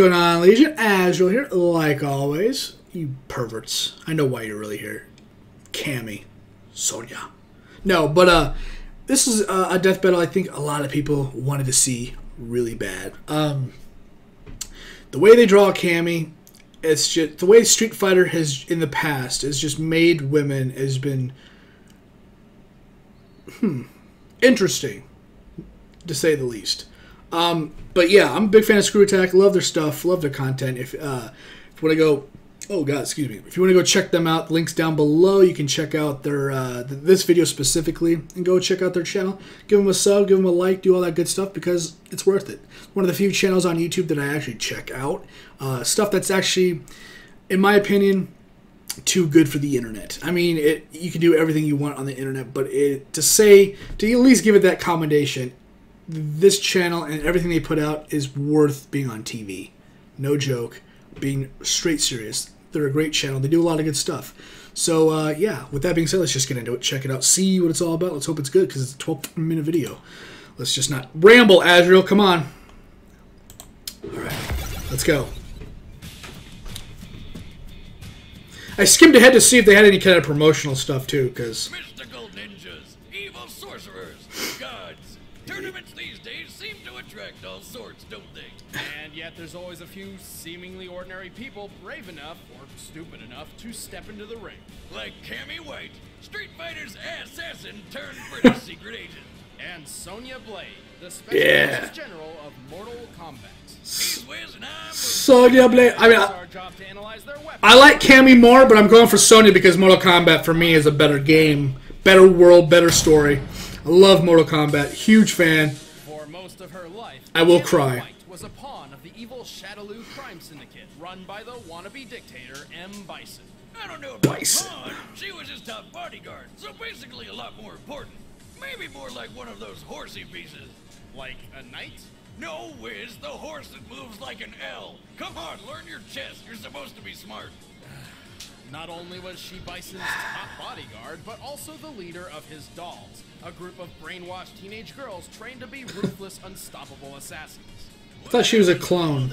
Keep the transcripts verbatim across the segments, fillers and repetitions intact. Going on, Legion Azrael here, like always. You perverts. I know why you're really here. Cammy. Sonya. No, but uh, this is uh, a death battle I think a lot of people wanted to see really bad. Um, the way they draw Cammy, it's just the way Street Fighter has in the past has just made women has been hmm, interesting, to say the least. Um, but yeah, I'm a big fan of ScrewAttack. Love their stuff. Love their content. If, uh, if you want to go, oh god, excuse me. If you want to go check them out, links down below. You can check out their uh, th this video specifically and go check out their channel. Give them a sub, give them a like, do all that good stuff because it's worth it. One of the few channels on YouTube that I actually check out, uh, stuff that's actually, in my opinion, too good for the internet. I mean, it you can do everything you want on the internet, but it to say to at least give it that commendation. This channel and everything they put out is worth being on T V. No joke. Being straight serious. They're a great channel. They do a lot of good stuff. So, uh, yeah. With that being said, let's just get into it. Check it out. See what it's all about. Let's hope it's good because it's a twelve minute video. Let's just not ramble, Azrael. Come on. Alright. Let's go. I skimmed ahead to see if they had any kind of promotional stuff, too, because... mystical ninjas. Evil sorcerers. Gods. Tournaments these days seem to attract all sorts, don't they? And yet there's always a few seemingly ordinary people brave enough, or stupid enough, to step into the ring. Like Cammy White, Street Fighter's assassin turned British secret agent. And Sonya Blade, the special yeah. general of Mortal Kombat. Sonya Blade, I mean, I, I like Cammy more, but I'm going for Sonya because Mortal Kombat for me is a better game. Better world, better story. I love Mortal Kombat. Huge fan. For most of her life, I will cry. Cammy White was a pawn of the evil Shadaloo crime syndicate run by the wannabe dictator M. Bison. I don't know about pawn. She was his top bodyguard, so basically a lot more important. Maybe more like one of those horsey pieces. Like a knight? No, Wiz, the horse that moves like an L. Come on, learn your chess. You're supposed to be smart. Not only was she Bison's top bodyguard, but also the leader of his dolls, a group of brainwashed teenage girls trained to be ruthless, unstoppable assassins. I thought she was a clone.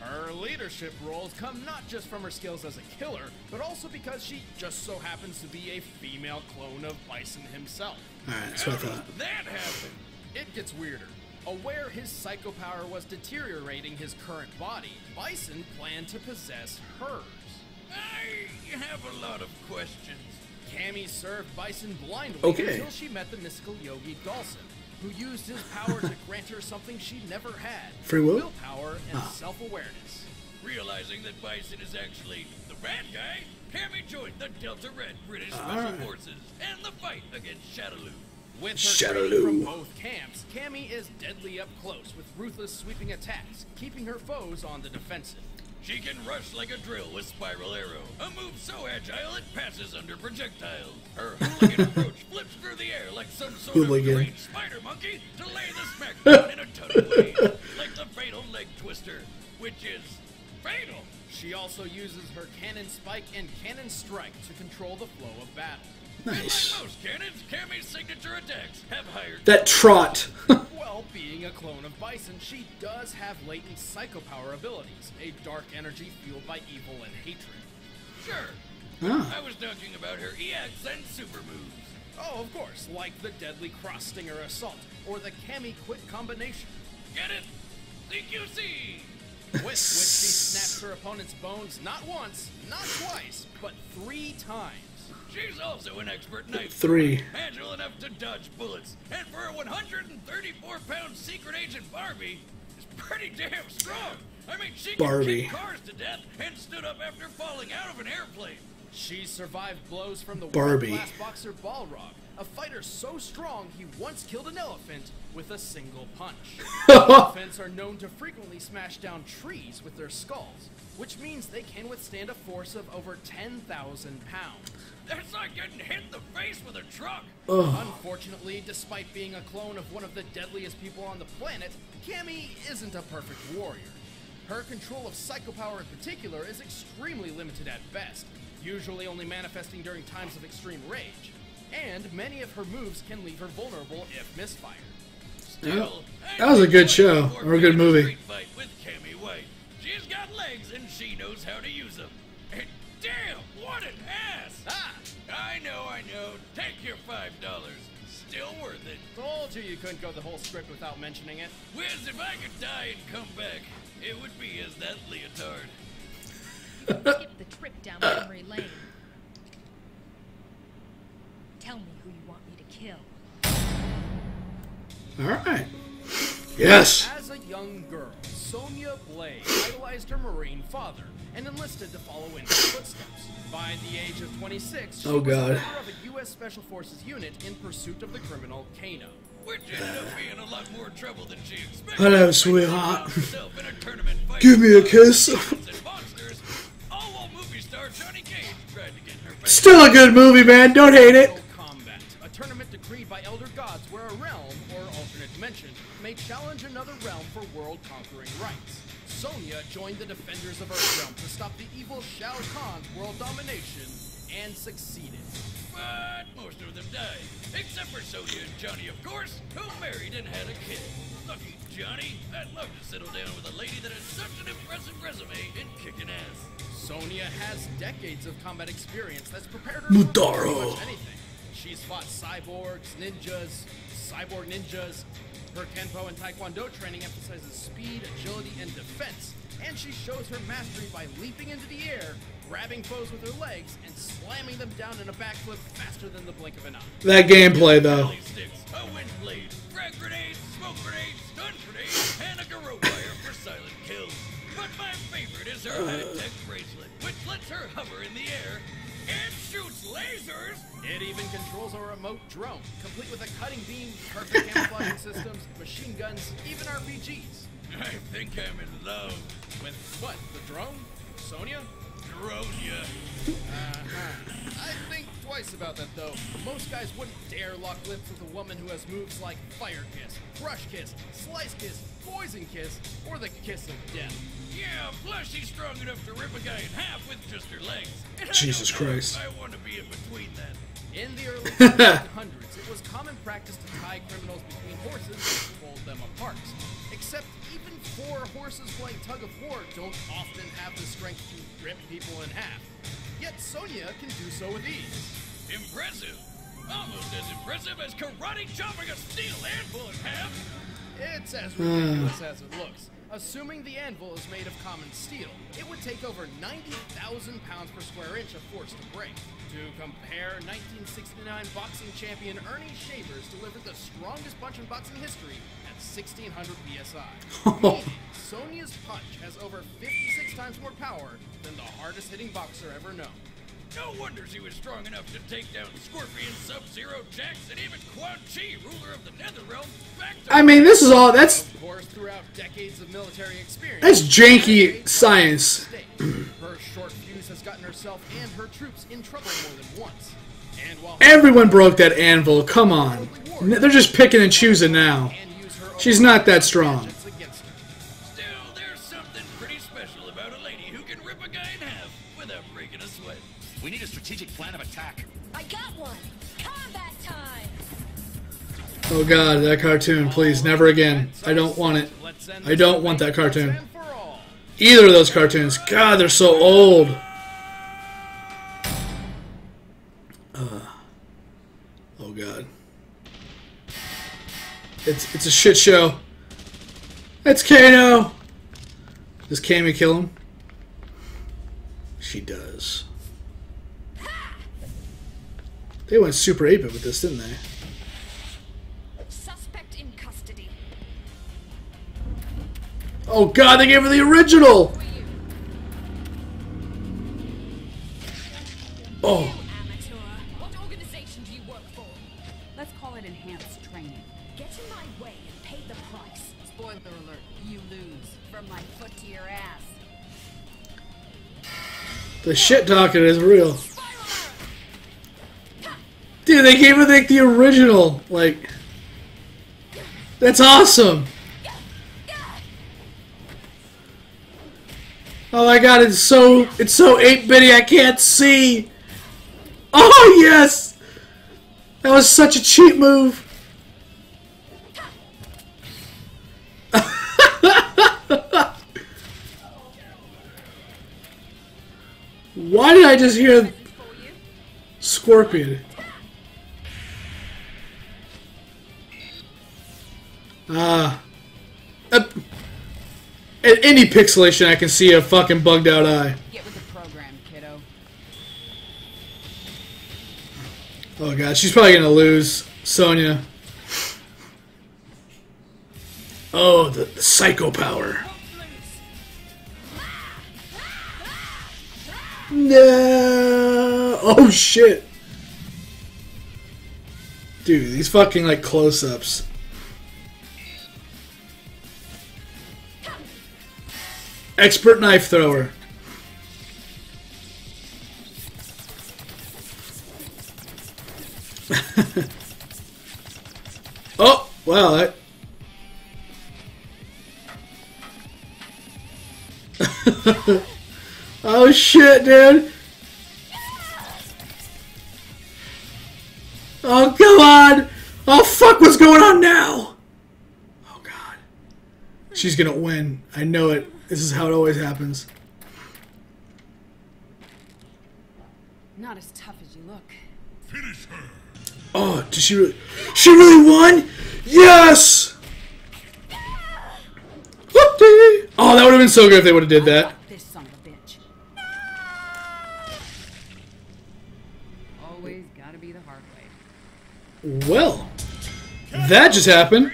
Her leadership roles come not just from her skills as a killer, but also because she just so happens to be a female clone of Bison himself. Alright, that's what I thought. That happened! It gets weirder. Aware his psychopower was deteriorating his current body, Bison planned to possess hers. I have a lot of questions. Cammy served Bison blindly okay. until she met the mystical yogi Dawson, who used his power to grant her something she never had. Free will? Willpower and ah. self-awareness. Realizing that Bison is actually the bad guy, Cammy joined the Delta Red British All Special right. Forces and the fight against Shadaloo. With her Shadaloo. From both camps, Cammy is deadly up close with ruthless sweeping attacks, keeping her foes on the defensive. She can rush like a drill with Spiral Arrow, a move so agile it passes under projectiles. Her hooligan approach flips through the air like some sort hooligan. Of deranged spider monkey to lay the smackdown in a ton of ways, like the fatal leg twister, which is fatal. She also uses her Cannon Spike and Cannon Strike to control the flow of battle. Nice. Like most cannons, Cammy's signature attacks have higher... That trot. Well, being a clone of Bison, she does have latent psychopower abilities, a dark energy fueled by evil and hatred. Sure. Ah. I was talking about her E X and super moves. Oh, of course, like the deadly Cross-Stinger Assault, or the Cammy Quick Combination. Get it? C Q C! With which she snaps her opponent's bones not once, not twice, but three times. She's also an expert knife three. Agile enough to dodge bullets, and for a one hundred thirty-four pound secret agent Barbie is pretty damn strong. I mean, she Barbie. Kicked cars to death and stood up after falling out of an airplane. She survived blows from the world-class boxer Balrog, a fighter so strong he once killed an elephant with a single punch. Elephants are known to frequently smash down trees with their skulls, which means they can withstand a force of over ten thousand pounds. That's not getting hit in the face with a truck! Ugh. Unfortunately, despite being a clone of one of the deadliest people on the planet, Cammy isn't a perfect warrior. Her control of psychopower in particular is extremely limited at best, usually only manifesting during times of extreme rage, and many of her moves can leave her vulnerable if misfired. Still, yeah. That was a good show, or a good movie. Fight with Cammy twenty-five dollars. Still worth it. Told you you couldn't go the whole script without mentioning it. Wiz, if I could die and come back, it would be as that leotard. Skip the trip down memory lane. Tell me who you want me to kill. Alright. Yes. As a young girl, Sonya Blade idolized her Marine father and enlisted to follow in his footsteps. By the age of twenty-six, she oh, was God. a member of a U S Special Forces unit in pursuit of the criminal Kano. Which ended up being a lot more trouble than she expected. Hello, sweetheart. Give me a kiss. Still a good movie, man. Don't hate it. Combat, a tournament decreed by elder gods where a realm or alternate dimension may challenge another realm for world conquering rights. Sonya joined the defenders of Earthrealm to stop the evil Shao Kahn's world domination and succeeded. But most of them died, except for Sonya and Johnny, of course, who married and had a kid. Lucky Johnny, I'd love to settle down with a lady that has such an impressive resume and kicking ass. Sonya has decades of combat experience that's prepared her for pretty much anything. She's fought cyborgs, ninjas, cyborg ninjas. Her Kenpo and Taekwondo training emphasizes speed, agility, and defense. And she shows her mastery by leaping into the air, grabbing foes with her legs, and slamming them down in a backflip faster than the blink of an eye. That gameplay, though. But my favorite is her Hattitek bracelet, which lets her hover in the air and shoots lasers. It even controls a remote drone, complete with a cutting beam, perfect camouflaging systems, machine guns, even R P Gs. I think I'm in love. With what? The drone? Sonya? Drone ya. Uh-huh. I think twice about that, though. Most guys wouldn't dare lock lips with a woman who has moves like Fire Kiss, Brush Kiss, Slice Kiss, Poison Kiss, or the Kiss of Death. Yeah, plus she's strong enough to rip a guy in half with just her legs. And Jesus I Christ. I want to be in between that. In the early nineteen hundreds, it was common practice to tie criminals between horses and hold them apart. Except even four horses playing tug-of-war don't often have the strength to rip people in half. Yet Sonya can do so with ease. Impressive. Almost as impressive as karate chopping a steel anvil in half. It's as ridiculous as it looks. Assuming the anvil is made of common steel, it would take over ninety thousand pounds per square inch of force to break. To compare, nineteen sixty-nine boxing champion Ernie Shavers delivered the strongest punch in boxing history at sixteen hundred P S I. Meaning, Sonya's punch has over fifty-six times more power than the hardest-hitting boxer ever known. No wonder she was strong enough to take down Scorpion, Sub-Zero, Jax, and even Quan Chi, ruler of the Netherrealm. Back to I mean, this is all that's. Of course, throughout decades of military experience. That's janky science. Her short fuse has gotten herself and her troops in trouble more than once. And while everyone broke that anvil. Come on, they're just picking and choosing now. She's not that strong. Still, there's something pretty special about a lady who can rip a guy in half without breaking a sweat. We need a strategic plan of attack. I got one. Combat time. Oh God, that cartoon! Please, never again. I don't want it. I don't want that cartoon. Either of those cartoons. God, they're so old. Uh, oh God. It's it's a shit show. It's Kano. Does Cammy kill him? She does. They went super ape it with this, didn't they? Suspect in custody. Oh God, they gave her the original! Oh. Amateur. What organization do you work for? Let's call it enhanced training. Get in my way and pay the price. Spoiler alert, you lose. From my foot to your ass. The shit talking is real. Dude, they gave her like the original. Like, that's awesome. Oh my God, it's so it's so eight bitty. I can't see. Oh yes, that was such a cheap move. Why did I just hear Scorpion? Uh, at, at any pixelation, I can see a fucking bugged out eye. Get with the program, kiddo. Oh god, she's probably gonna lose, Sonya. Oh, the, the psycho power. No! Oh shit! Dude, these fucking like close-ups. Expert knife thrower. Oh, wow! That... Oh shit, dude! Oh, come on! Oh, fuck, what's going on now? Oh, God. She's gonna win. I know it. This is how it always happens. Not as tough as you look. Finish her. Oh, did she really... She really won? Yes! Whoopty! Oh, that would have been so good if they would have did that. Well, that just happened.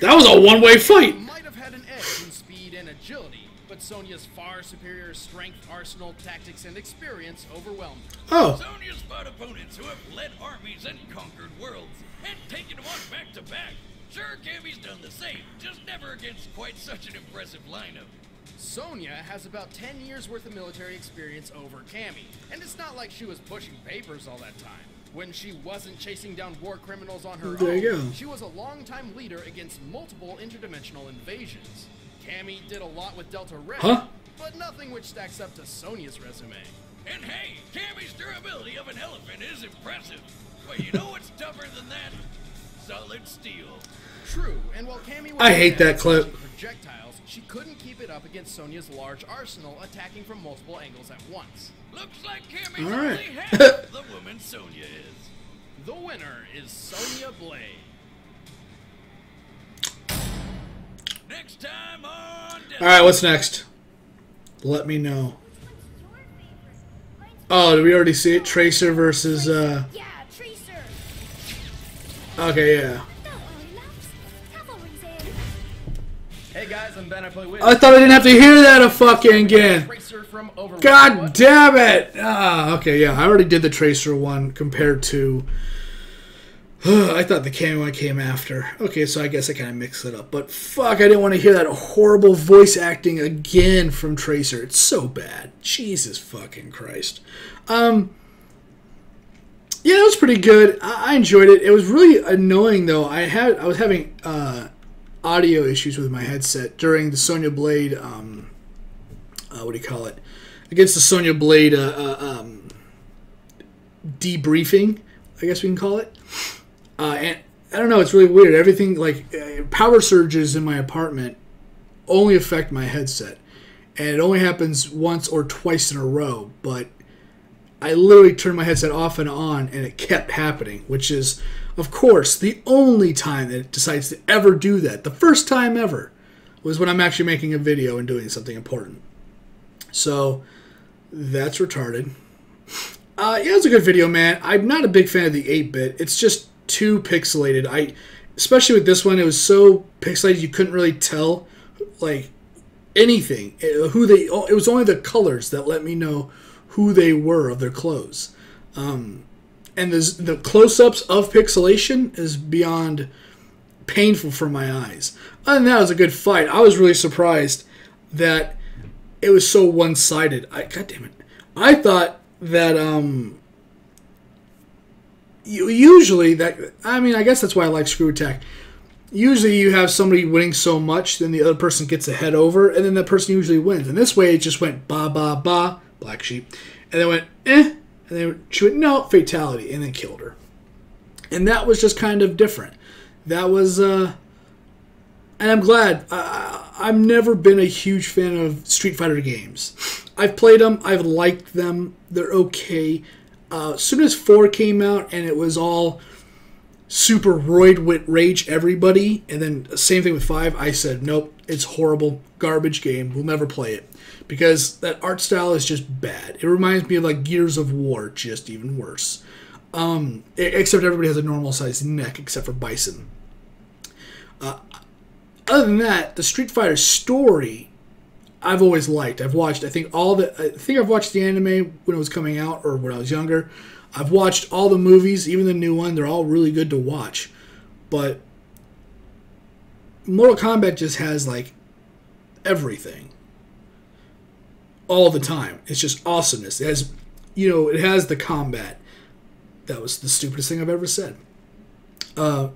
That was a one-way fight. Might have had an edge in speed and agility, but Sonya's far superior strength, arsenal, tactics, and experience overwhelmed. Oh. Sonya's fought opponents who have led armies and conquered worlds and taken one back to back. Sure, Cammy's done the same, just never against quite such an impressive lineup. Sonya has about ten years worth of military experience over Cammy, and it's not like she was pushing papers all that time. When she wasn't chasing down war criminals on her there own, you go. She was a long-time leader against multiple interdimensional invasions. Cammy did a lot with Delta Red, huh? But nothing which stacks up to Sonya's resume. And hey, Cammy's durability of an elephant is impressive. But you know what's tougher than that? Solid steel. True, and while Cammy was I hate that clip. projectiles, she couldn't keep it up against Sonya's large arsenal attacking from multiple angles at once. Looks like Cammy's All right. only half the woman Sonya is. The winner is Sonya Blade. Next time on Death. All right, what's next? Let me know. Oh, did we already see it? Tracer versus uh Yeah, Tracer. Okay, yeah. Hey guys, I'm Ben. I play with. I thought I didn't have to hear that a fucking again. God damn it! Ah, okay, yeah, I already did the Tracer one compared to. Uh, I thought the Cammy one came after. Okay, so I guess I kind of mixed it up. But fuck, I didn't want to hear that horrible voice acting again from Tracer. It's so bad. Jesus fucking Christ. Um. Yeah, it was pretty good. I, I enjoyed it. It was really annoying though. I had I was having. Uh, audio issues with my headset during the Sonya Blade, um, uh, what do you call it, against the Sonya Blade uh, uh, um, debriefing, I guess we can call it. Uh, and I don't know, it's really weird. Everything, like, uh, power surges in my apartment only affect my headset, and it only happens once or twice in a row, but I literally turned my headset off and on, and it kept happening, which is... Of course, the only time that it decides to ever do that, the first time ever, was when I'm actually making a video and doing something important. So, that's retarded. Uh, yeah, it was a good video, man. I'm not a big fan of the eight bit. It's just too pixelated. I, especially with this one, it was so pixelated you couldn't really tell, like, anything. It, who they, it was only the colors that let me know who they were of their clothes. Um... And the close-ups of pixelation is beyond painful for my eyes. Other than that, it was a good fight. I was really surprised that it was so one-sided. I, God damn it. I thought that, um... You, usually, that... I mean, I guess that's why I like ScrewAttack. Usually you have somebody winning so much, then the other person gets a head over, and then that person usually wins. And this way, it just went ba-ba-ba, black sheep, and then went, eh. And then she went, no, fatality, and then killed her. And that was just kind of different. That was, uh, and I'm glad. I, I've never been a huge fan of Street Fighter games. I've played them. I've liked them. They're okay. Uh, as soon as four came out and it was all super roid wit rage everybody, and then same thing with five. I said nope, it's horrible, garbage game, we'll never play it, because that art style is just bad. It reminds me of like Gears of War, just even worse. Um, except everybody has a normal sized neck except for Bison. Uh, other than that, the Street Fighter story I've always liked. I've watched, I think all the, I think I've watched the anime when it was coming out or when I was younger. I've watched all the movies, even the new one. They're all really good to watch. But Mortal Kombat just has like everything all the time. It's just awesomeness. It has, you know, it has the combat. That was the stupidest thing I've ever said. Uh,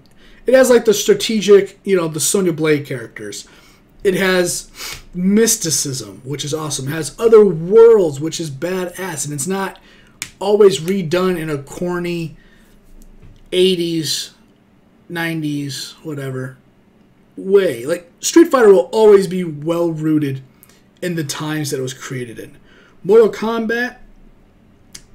it has like the strategic, you know, the Sonya Blade characters. It has mysticism, which is awesome. It has other worlds, which is badass. And it's not always redone in a corny eighties, nineties, whatever way. Like, Street Fighter will always be well-rooted in the times that it was created in. Mortal Kombat,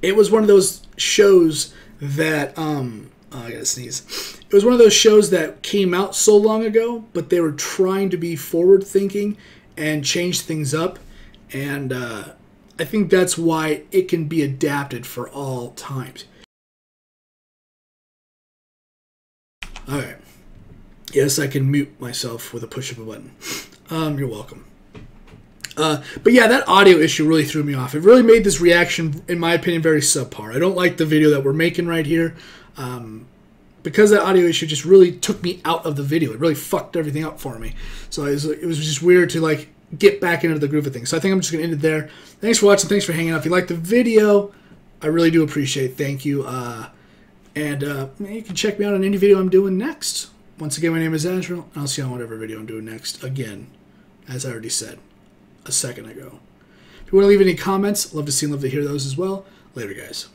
it was one of those shows that... Um, oh, I gotta sneeze. It was one of those shows that came out so long ago, but they were trying to be forward-thinking and change things up. And uh, I think that's why it can be adapted for all times. All right. Yes, I can mute myself with a push of a button. Um, you're welcome. Uh, but yeah, that audio issue really threw me off. It really made this reaction, in my opinion, very subpar. I don't like the video that we're making right here. Um, because that audio issue just really took me out of the video. It really fucked everything up for me. So it was, it was just weird to like get back into the groove of things. So I think I'm just going to end it there. Thanks for watching. Thanks for hanging out. If you liked the video, I really do appreciate it. Thank you. Uh, and uh, you can check me out on any video I'm doing next. Once again, my name is Azrael, and I'll see you on whatever video I'm doing next. Again, as I already said a second ago. If you want to leave any comments, love to see and love to hear those as well. Later, guys.